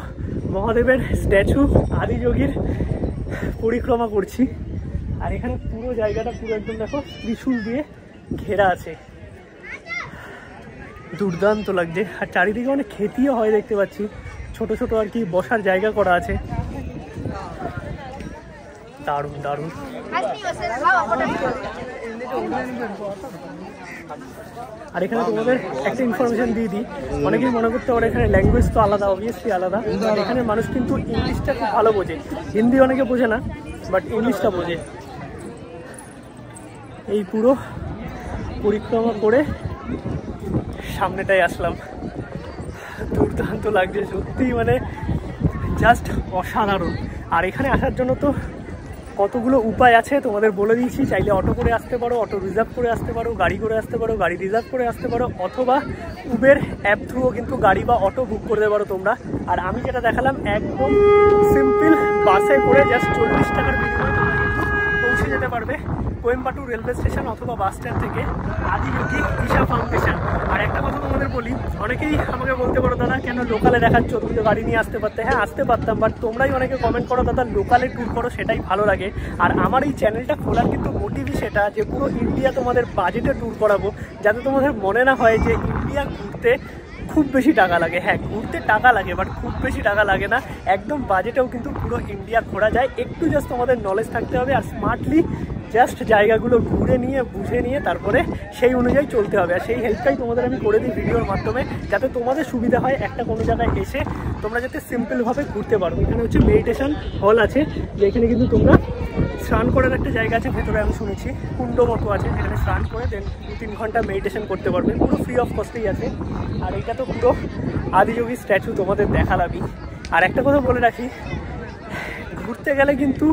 মহাদেবের স্ট্যাচু আদিযোগীর পরিক্রমা করছি, আর এখানে পুরো জায়গাটা পুরো একদম দেখো ত্রিশূল দিয়ে ঘেরা আছে, দুর্দান্ত লাগছে। আর চারিদিকে অনেক খেতিও হয় দেখতে পাচ্ছি, ছোট ছোট আর কি বসার জায়গা করা আছে, দারুণ দারুণ। আর এখানে তোমাদের একটা ইনফরমেশন দিয়ে দিই, অনেকেই মনে করতে পারে এখানে ল্যাঙ্গুয়েজ তো আলাদা, অবভিয়াসলি আলাদা। এখানে মানুষ কিন্তু ইংলিশটা খুব ভালো বোঝে, হিন্দি অনেকে বোঝে না, বাট ইংলিশটা বোঝে। এই পুরো পরিক্রমা করে সামনেটাই আসলাম, দুর্দান্ত লাগছে সত্যি, মানে জাস্ট অসাধারণ। আর এখানে আসার জন্য তো কতগুলো উপায় আছে তোমাদের বলে দিয়েছি, চাইলে অটো করে আসতে পারো, অটো রিজার্ভ করে আসতে পারো, গাড়ি করে আসতে পারো, গাড়ি রিজার্ভ করে আসতে পারো, অথবা উবের অ্যাপ থ্রুও কিন্তু গাড়ি বা অটো বুক করতে পারো তোমরা। আর আমি যেটা দেখালাম একদম সিম্পল, বাসে করে জাস্ট চল্লিশ টাকার বিনিময়ে তোমরা কিন্তু পৌঁছে যেতে পারবে কোয়েম্বাটুর রেলওয়ে স্টেশন অথবা বাস স্ট্যান্ড থেকে আদিযোগী ঈশা ফাউন্ডেশন। আর একটা কথা তোমাদের বলি, অনেকেই আমাকে বলতে পারো দাদা কেন লোকালে দেখাচ্ছ, তুমি তো গাড়ি নিয়ে আসতে পারতে। হ্যাঁ আসতে পারতাম, বাট তোমরাই অনেকে কমেন্ট করো দাদা লোকালে ট্যুর করো, সেটাই ভালো লাগে। আর আমার এই চ্যানেলটা খোলার কিন্তু মোটিভই সেটা, যে পুরো ইন্ডিয়া তোমাদের বাজেটে ট্যুর করাবো, যাতে তোমাদের মনে না হয় যে ইন্ডিয়া ঘুরতে খুব বেশি টাকা লাগে। হ্যাঁ ঘুরতে টাকা লাগে, বাট খুব বেশি টাকা লাগে না, একদম বাজেটেও কিন্তু পুরো ইন্ডিয়া ঘোরা যায়। একটু জাস্ট তোমাদের নলেজ থাকতে হবে, আর স্মার্টলি জাস্ট জায়গাগুলো ঘুরে নিয়ে বুঝে নিয়ে তারপরে সেই অনুযায়ী চলতে হবে। আর সেই হেল্পটাই তোমাদের আমি করে দিই ভিডিওর মাধ্যমে, যাতে তোমাদের সুবিধা হয় একটা কোনো জায়গায় এসে তোমরা যাতে সিম্পলভাবে ঘুরতে পারো। এখানে হচ্ছে মেডিটেশন হল আছে, যেখানে কিন্তু তোমরা স্নান করার একটা জায়গা আছে ভেতরে, আমি শুনেছি কুণ্ড মতো আছে, যেখানে স্নান করে দেন দু তিন ঘন্টা মেডিটেশন করতে পারবে, পুরো ফ্রি অফ কস্টেই আছে। আর এটা তো পুরো আদিযোগী স্ট্যাচু তোমাদের দেখালামই। আর একটা কথা বলে রাখি, ঘুরতে গেলে কিন্তু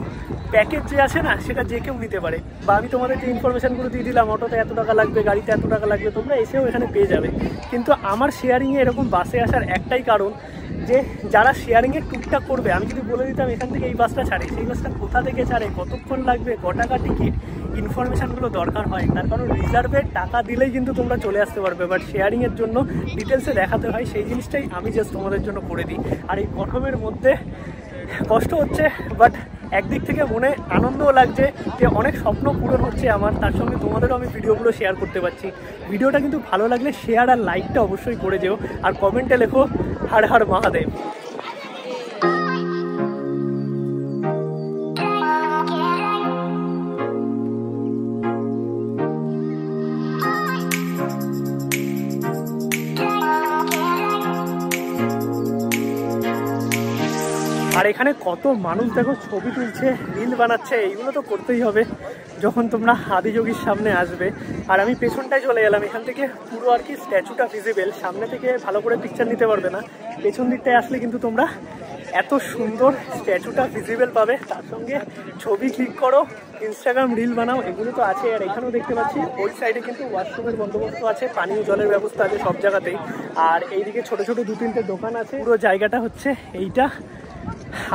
প্যাকেজ যে আসে না, সেটা যে কেউ নিতে পারে, বা আমি তোমাদের যে ইনফরমেশানগুলো দিয়ে দিলাম অটোতে এত টাকা লাগবে, গাড়িতে এত টাকা লাগবে, তোমরা এসেও এখানে পেয়ে যাবে। কিন্তু আমার শেয়ারিংয়ে এরকম বাসে আসার একটাই কারণ, যে যারা শেয়ারিংয়ে টুকটাক করবে, আমি যদি বলে দিতাম এখান থেকে এই বাসটা ছাড়ে, সেই বাসটা কোথা থেকে ছাড়ে, কতক্ষণ লাগবে, ক টাকা টিকিট, ইনফরমেশানগুলো দরকার হয়। তার কারণ রিজার্ভে টাকা দিলেই কিন্তু তোমরা চলে আসতে পারবে, বাট শেয়ারিংয়ের জন্য ডিটেলসে দেখাতে হয়, সেই জিনিসটাই আমি জাস্ট তোমাদের জন্য করে দিই। আর এই গঠনের মধ্যে কষ্ট হচ্ছে, বাট একদিক থেকে মনে আনন্দও লাগছে যে অনেক স্বপ্ন পূরণ হচ্ছে আমার, তার সঙ্গে তোমাদেরও আমি ভিডিওগুলো শেয়ার করতে পারছি। ভিডিওটা কিন্তু ভালো লাগলে শেয়ার আর লাইকটা অবশ্যই করে যেও, আর কমেন্টে লেখো হর হর মহাদেব। আর এখানে কত মানুষ দেখো ছবি তুলছে, রিল বানাচ্ছে, এইগুলো তো করতেই হবে যখন তোমরা আদিযোগীর সামনে আসবে। আর আমি পেছনটায় চলে গেলাম, এখান থেকে পুরো আর কি স্ট্যাচুটা ভিজিবেল, সামনে থেকে ভালো করে পিকচার নিতে পারবে না, পেছন দিকটায় আসলে কিন্তু তোমরা এত সুন্দর স্ট্যাচুটা ভিজিবেল পাবে। তার সঙ্গে ছবি ক্লিক করো, ইনস্টাগ্রাম রিল বানাও, এগুলো তো আছে। আর এখানেও দেখতে পাচ্ছি ওই সাইডে কিন্তু ওয়াশরুমের বন্দোবস্ত আছে, পানীয় জলের ব্যবস্থা আছে সব জায়গাতেই। আর এইদিকে ছোটো ছোটো দু তিনটে দোকান আছে, পুরো জায়গাটা হচ্ছে এইটা।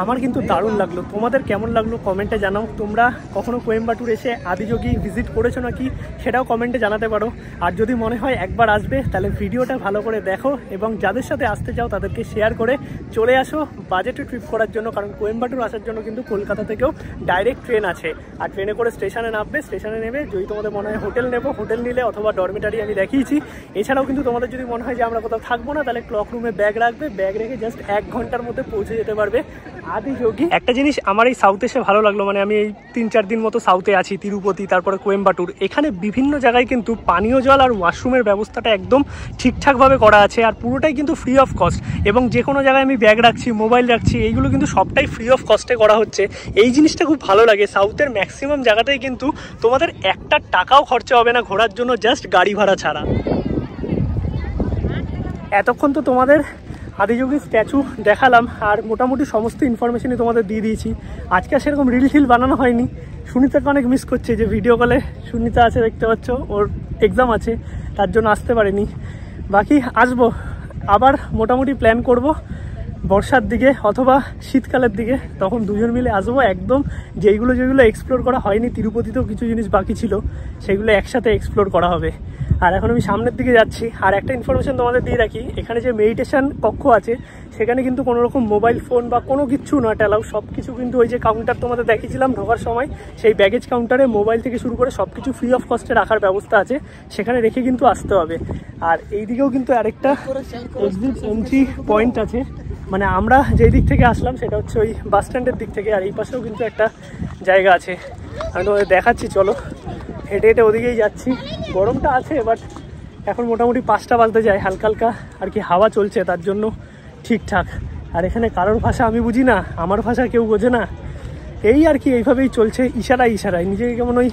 আমার কিন্তু দারুণ লাগলো, তোমাদের কেমন লাগলো কমেন্টে জানাও। তোমরা কখনো কোয়েম্বাটুর এসে আদিযোগী ভিজিট করেছো নাকি, সেটাও কমেন্টে জানাতে পারো। আর যদি মনে হয় একবার আসবে, তাহলে ভিডিওটা ভালো করে দেখো, এবং যাদের সাথে আসতে চাও তাদেরকে শেয়ার করে চলে আসো বাজেটে ট্রিপ করার জন্য। কারণ কোয়েম্বাটুর আসার জন্য কিন্তু কলকাতা থেকেও ডাইরেক্ট ট্রেন আছে, আর ট্রেনে করে স্টেশনে নামবে, স্টেশনে নেবে যদি তোমাদের মনে হয় হোটেল নেবো, হোটেল নিলে, অথবা ডরমিটারি আমি দেখিয়েছি। এছাড়াও কিন্তু তোমাদের যদি মনে হয় যে আমরা কোথাও থাকবো না, তাহলে ক্লক রুমে ব্যাগ রাখবে, ব্যাগ রেখে জাস্ট এক ঘন্টার মধ্যে পৌঁছে যেতে পারবে আদিযোগী। একটা জিনিস আমার এই সাউথ এসে ভালো লাগলো, মানে আমি এই তিন চার দিন মতো সাউথে আছি, তিরুপতি, তারপরে কোয়েম্বাটুর, এখানে বিভিন্ন জায়গায় কিন্তু পানীয় জল আর ওয়াশরুমের ব্যবস্থাটা একদম ঠিকঠাকভাবে করা আছে, আর পুরোটাই কিন্তু ফ্রি অফ কস্ট। এবং যে কোনো জায়গায় আমি ব্যাগ রাখছি, মোবাইল রাখছি, এইগুলো কিন্তু সবটাই ফ্রি অফ কস্টে করা হচ্ছে। এই জিনিসটা খুব ভালো লাগে, সাউথের ম্যাক্সিমাম জায়গাতেই কিন্তু তোমাদের একটা টাকাও খরচা হবে না ঘোরার জন্য, জাস্ট গাড়ি ভাড়া ছাড়া। এতক্ষণ তো তোমাদের আদিযোগী স্ট্যাচু দেখালাম, আর মোটামুটি সমস্ত ইনফরমেশনই তোমাদের দিয়ে দিয়েছি। আজকে সেরকম রিল ফিল বানানো হয়নি, সুনিতাকে অনেক মিস করছে, যে ভিডিও কলে সুনিতা আছে দেখতে পাচ্ছ, ওর এক্সাম আছে তার জন্য আসতে পারেনি, বাকি আসবো আবার মোটামুটি প্ল্যান করব বর্ষার দিকে অথবা শীতকালের দিকে, তখন দুজন মিলে আসবো একদম। যেইগুলো যেগুলো এক্সপ্লোর করা হয়নি, তিরুপতিতেও কিছু জিনিস বাকি ছিল, সেগুলো একসাথে এক্সপ্লোর করা হবে। আর এখন আমি সামনের দিকে যাচ্ছি। আর একটা ইনফরমেশান তোমাদের দিয়ে রাখি, এখানে যে মেডিটেশান কক্ষ আছে সেখানে কিন্তু কোনো রকম মোবাইল ফোন বা কোনো কিচ্ছু নয় অ্যালাউ। সব কিছু কিন্তু ওই যে কাউন্টার তোমাদের দেখিয়েছিলাম ঢোকার সময়, সেই ব্যাগেজ কাউন্টারে মোবাইল থেকে শুরু করে সব কিছু ফ্রি অফ কস্টে রাখার ব্যবস্থা আছে, সেখানে রেখে কিন্তু আসতে হবে। আর এই দিকেও কিন্তু আরেকটা এক্সিট এন্ট্রি পয়েন্ট আছে, মানে আমরা যেই দিক থেকে আসলাম সেটা হচ্ছে ওই বাস স্ট্যান্ডের দিক থেকে। আর এই পাশেও কিন্তু একটা জায়গা আছে, আমি তোমাদের দেখাচ্ছি, চলো হেঁটে হেঁটে ওদিকেই যাচ্ছি। গরমটা আছে, বাট এখন মোটামুটি পাঁচটা বাজতে যায়, হালকা হালকা আর কি হাওয়া চলছে, তার জন্য ঠিকঠাক। আর এখানে কারোর ভাষা আমি বুঝি না, আমার ভাষা কেউ বোঝে না, এই আর কি এইভাবেই চলছে ইশারায় ইশারায়, নিজেকে কেমন ওই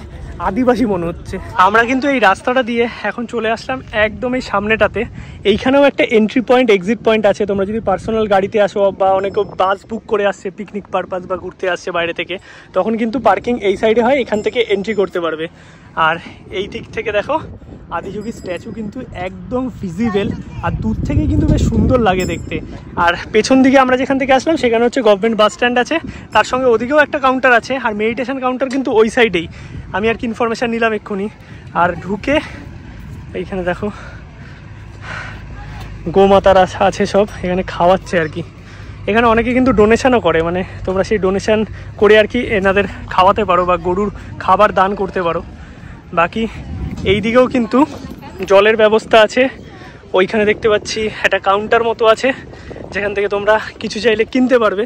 আদিবাসী মনে হচ্ছে। আমরা কিন্তু এই রাস্তাটা দিয়ে এখন চলে আসলাম একদম এই সামনেটাতে। এইখানেও একটা এন্ট্রি পয়েন্ট এক্সিট পয়েন্ট আছে, তোমরা যদি পার্সোনাল গাড়িতে আসো বা অনেকে বাস বুক করে আসছে পিকনিক পারপাস বা ঘুরতে আসছে বাইরে থেকে, তখন কিন্তু পার্কিং এই সাইডে হয়, এখান থেকে এন্ট্রি করতে পারবে। আর এই দিক থেকে দেখো আদিযোগী স্ট্যাচু কিন্তু একদম ভিজিবেল, আর দূর থেকে কিন্তু বেশ সুন্দর লাগে দেখতে। আর পেছন দিকে আমরা যেখান থেকে আসলাম সেখানে হচ্ছে গভর্নমেন্ট বাস স্ট্যান্ড আছে, তার সঙ্গে ওদিকেও একটা কাউন্টার আছে, আর মেডিটেশন কাউন্টার কিন্তু ওই সাইডেই। আমি আর কি ইনফরমেশান নিলাম এক্ষুনি। আর ঢুকে এইখানে দেখো গোমাতারা আছে, সব এখানে খাওয়াচ্ছে আর কি। এখানে অনেকে কিন্তু ডোনেশানও করে, মানে তোমরা সেই ডোনেশান করে আর কি এনাদের খাওয়াতে পারো বা গরুর খাবার দান করতে পারো। বাকি এই দিকেও কিন্তু জলের ব্যবস্থা আছে, ওইখানে দেখতে পাচ্ছি একটা কাউন্টার মতো আছে যেখান থেকে তোমরা কিছু চাইলে কিনতে পারবে।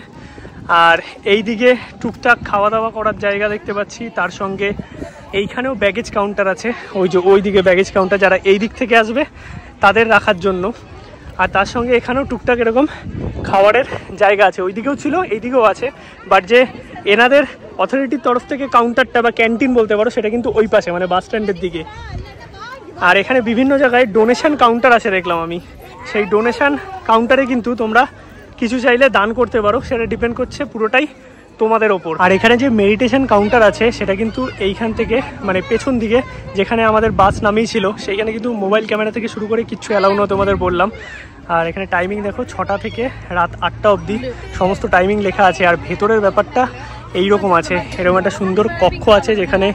আর এই দিকে টুকটাক খাওয়া দাওয়া করার জায়গা দেখতে পাচ্ছি, তার সঙ্গে এইখানেও ব্যাগেজ কাউন্টার আছে, ওই যে ওই দিকে ব্যাগেজ কাউন্টার, যারা এই দিক থেকে আসবে তাদের রাখার জন্য। আর তার সঙ্গে এখানেও টুকটাক এরকম খাবারের জায়গা আছে, ওই দিকেও ছিল এই দিকেও আছে, বাট যে এনাদের অথরিটির তরফ থেকে কাউন্টারটা বা ক্যান্টিন বলতে পারো সেটা কিন্তু ওই পাশে, মানে বাস স্ট্যান্ডের দিকে। আর এখানে বিভিন্ন জায়গায় ডোনেশান কাউন্টার আছে দেখলাম আমি, সেই ডোনেশান কাউন্টারে কিন্তু তোমরা কিছু চাইলে দান করতে পারো, সেটা ডিপেন্ড করছে পুরোটাই তোমাদের ওপর। আর এখানে যে মেডিটেশন কাউন্টার আছে সেটা কিন্তু এইখান থেকে, মানে পেছন দিকে যেখানে আমাদের বাস নামেই ছিল, সেইখানে কিন্তু মোবাইল ক্যামেরা থেকে শুরু করে কিচ্ছু অ্যালাউ না, তোমাদের বললাম। আর এখানে টাইমিং দেখো, ছটা থেকে রাত আটটা অবধি সমস্ত টাইমিং লেখা আছে। আর ভেতরের ব্যাপারটা এইরকম আছে, এরকম একটা সুন্দর কক্ষ আছে যেখানে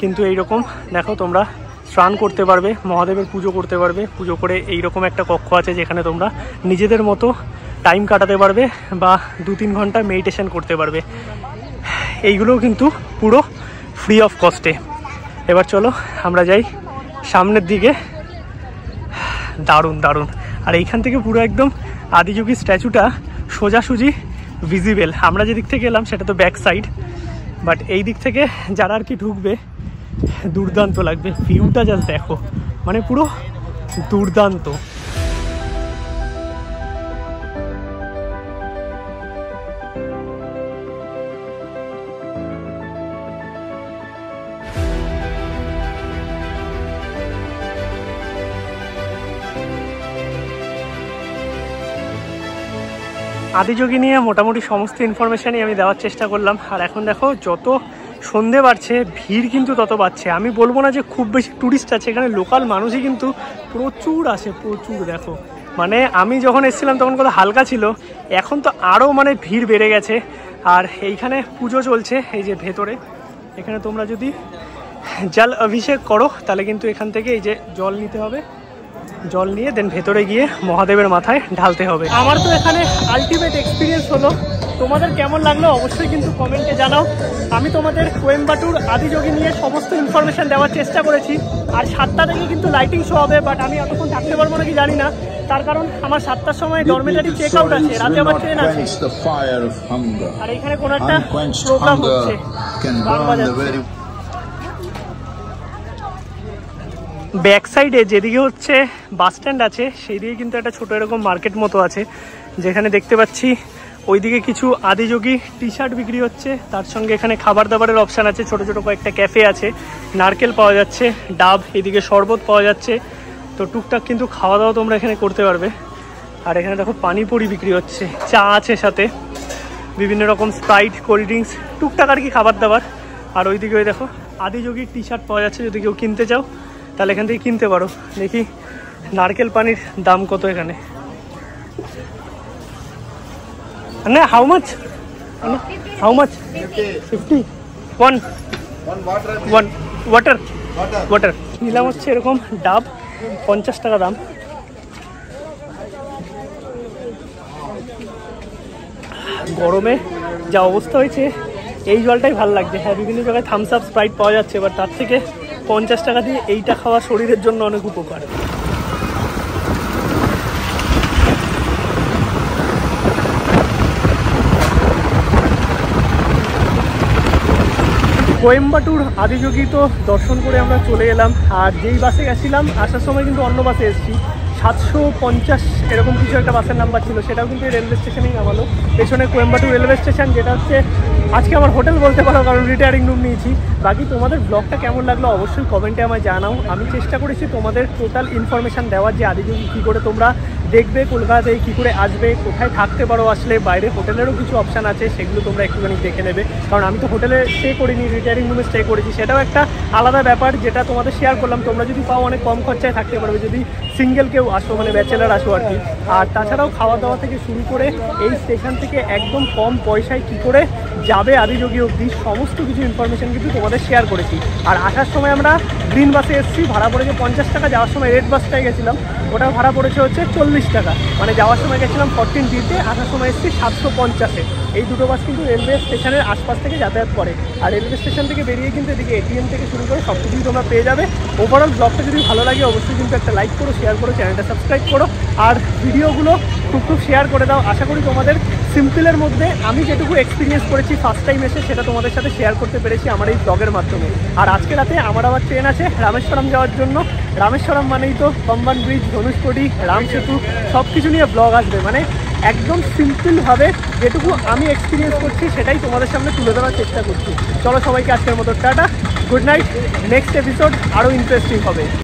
কিন্তু এইরকম দেখো তোমরা স্নান করতে পারবে, মহাদেবের পুজো করতে পারবে, পুজো করে এইরকম একটা কক্ষ আছে যেখানে তোমরা নিজেদের মতো টাইম কাটাতে পারবে বা দু তিন ঘন্টা মেডিটেশন করতে পারবে। এইগুলোও কিন্তু পুরো ফ্রি অফ কস্টে। এবার চলো আমরা যাই সামনের দিকে, দারুণ দারুণ। আর এইখান থেকে পুরো একদম আদিযোগী স্ট্যাচুটা সোজাসুজি ভিজিবেল। আমরা যেদিক থেকে এলাম সেটা তো ব্যাক সাইড, বাট এই দিক থেকে যারা আর কি ঢুকবে দুর্দান্ত লাগবে, ভিউটা জাস্ট দেখো, মানে পুরো দুর্দান্ত। আদিযোগী নিয়ে মোটামুটি সমস্ত ইনফরমেশানই আমি দেওয়ার চেষ্টা করলাম। আর এখন দেখো যত সন্ধে বাড়ছে ভিড় কিন্তু তত বাড়ছে। আমি বলবো না যে খুব বেশি ট্যুরিস্ট আছে এখানে, লোকাল মানুষই কিন্তু প্রচুর আসে, প্রচুর। দেখো মানে আমি যখন এসেছিলাম তখন কত হালকা ছিল, এখন তো আরও মানে ভিড় বেড়ে গেছে। আর এইখানে পুজো চলছে, এই যে ভেতরে এখানে তোমরা যদি জল অভিষেক করো তাহলে কিন্তু এখান থেকে এই যে জল নিতে হবে, জল নিয়ে দেন ভেতরে গিয়ে মহাদেবের মাথায় ঢালতে হবে। আমার তো এখানে আলটিমেট এক্সপিরিয়েন্স হলো, তোমাদের কেমন লাগলো অবশ্যই কিন্তু কমেন্টে জানাও। আমি তোমাদের কোয়েম্বাটুর আদিযোগী নিয়ে সমস্ত ইনফরমেশান দেওয়ার চেষ্টা করেছি। আর সাতটা থেকে কিন্তু লাইটিং শো হবে, বাট আমি এতক্ষণ থাকতে পারবো নাকি জানি না, তার কারণ আমার সাতটার সময় ডরমেটারি চেক আউট আছে, রাতে আমার ট্রেন আছে। আর এখানে কোনো একটা প্রোগ্রাম হচ্ছে, ব্যাক সাইডে যেদিকে হচ্ছে বাস স্ট্যান্ড আছে সেই দিকে কিন্তু একটা ছোট এরকম মার্কেট মতো আছে, যেখানে দেখতে পাচ্ছি ওইদিকে কিছু আদিযোগী টি শার্ট বিক্রি হচ্ছে, তার সঙ্গে এখানে খাবার দাবারের অপশান আছে, ছোট ছোট কয়েকটা ক্যাফে আছে, নারকেল পাওয়া যাচ্ছে, ডাব, এদিকে শরবত পাওয়া যাচ্ছে, তো টুকটাক কিন্তু খাওয়া দাওয়া তোমরা এখানে করতে পারবে। আর এখানে দেখো পানিপুরি বিক্রি হচ্ছে, চা আছে, সাথে বিভিন্ন রকম স্প্রাইট, কোল্ড ড্রিঙ্কস, টুকটাক আর কি খাবার দাবার। আর ওইদিকে ওই দেখো আদিযোগী টি শার্ট পাওয়া যাচ্ছে, যদি কেউ কিনতে চাও তাহলে এখান থেকে কিনতে পারো। দেখি নারকেল পানির দাম কত এখানে, Anna, how much? Anna, how much? fifty. fifty. One. One water. One water. Water. Water. Nilam hocche erokom dab পঞ্চাশ টাকা দাম। গরমে যা অবস্থা হয়েছে এই জলটাই ভালো লাগছে। হ্যাঁ, বিভিন্ন জায়গায় থামস আপ স্প্রাইট পাওয়া যাচ্ছে, এবার তার থেকে পঞ্চাশ টাকা দিয়ে এইটা খাওয়া শরীরের জন্য অনেক উপকার। কোয়েম্বাটুর আদিযোগী তো দর্শন করে আমরা চলে এলাম, আর যেই বাসে গেছিলাম আসার সময় কিন্তু অন্য বাসে এসেছি। সাতশো পঞ্চাশ এরকম কিছু একটা বাসের নাম্বার ছিল, সেটাও কিন্তু রেলওয়ে স্টেশনেই নামালো। পেছনে কোয়েম্বাটুর রেলওয়ে স্টেশন, যেটা হচ্ছে আজকে আমার হোটেল বলতে পারো, কারণ রিটায়ারিং রুম নিয়েছি। বাকি তোমাদের ব্লগটা কেমন লাগলো অবশ্যই কমেন্টে আমায় জানাও। আমি চেষ্টা করেছি তোমাদের টোটাল ইনফরমেশান দেওয়ার, যে আদিযোগী কী করে তোমরা দেখবে, কলকাতায় কী করে আসবে, কোথায় থাকতে পারো, আসলে বাইরে হোটেলেরও কিছু অপশান আছে, সেগুলো তোমরা একটুখানি দেখে নেবে। কারণ আমি তো হোটেলে স্টে করিনি, রিটায়ারিং রুমে স্টে করেছি, সেটাও একটা আলাদা ব্যাপার যেটা তোমাদের শেয়ার করলাম। তোমরা যদি পাও অনেক কম খরচায় থাকতে পারবে, যদি সিঙ্গেল কেউ আসো, মানে ব্যাচেলার আসো আর কি। আর তাছাড়াও খাওয়া দাওয়া থেকে শুরু করে এই স্টেশন থেকে একদম কম পয়সায় কী করে যাবে আদিযোগী অবধি সমস্ত কিছু ইনফরমেশান কিন্তু তোমাদের শেয়ার করেছি। আর আসার সময় আমরা গ্রিন বাসে এসেছি, ভাড়া পড়েছে পঞ্চাশ টাকা। যাওয়ার সময় রেড বাসটায় গেছিলাম, ওটা ভাড়া পড়েছে হচ্ছে চল্লিশ টাকা। মানে যাওয়ার সময় গেছিলাম ফোরটিন ডিতে, আসার সময় এসেছি সাতশো পঞ্চাশে। এই দুটো বাস কিন্তু রেলওয়ে স্টেশনের আশপাশ থেকে যাতায়াত করে। আর রেলওয়ে স্টেশন থেকে বেরিয়ে কিন্তু এদিকে এটিএম থেকে শুরু করে সব কিছুই তোমরা পেয়ে যাবে। ওভারঅল ব্লগটা যদি ভালো লাগে অবশ্যই কিন্তু একটা লাইক করো, শেয়ার করো, চ্যানেলটা সাবস্ক্রাইব করো, আর ভিডিওগুলো খুব খুব শেয়ার করে দাও। আশা করি তোমাদের সিম্পলের মধ্যে আমি যেটুকু এক্সপিরিয়েন্স করেছি ফার্স্ট টাইম এসে, সেটা তোমাদের সাথে শেয়ার করতে পেরেছি আমার এই ব্লগের মাধ্যমে। আর আজকে রাতে আমার আবার ট্রেন আছে রামেশ্বরম যাওয়ার জন্য। রামেশ্বরম মানেই তো কম্বান ব্রিজ, ধনুষ্কোডি, রাম সেতু, সব কিছু নিয়ে ব্লগ আসবে। মানে একদম সিম্পলভাবে যেটুকু আমি এক্সপিরিয়েন্স করছি সেটাই তোমাদের সামনে তুলে ধরার চেষ্টা করছি। চলো সবাইকে আজকের মতো tata, good night. Next episode আরও ইন্টারেস্টিং হবে।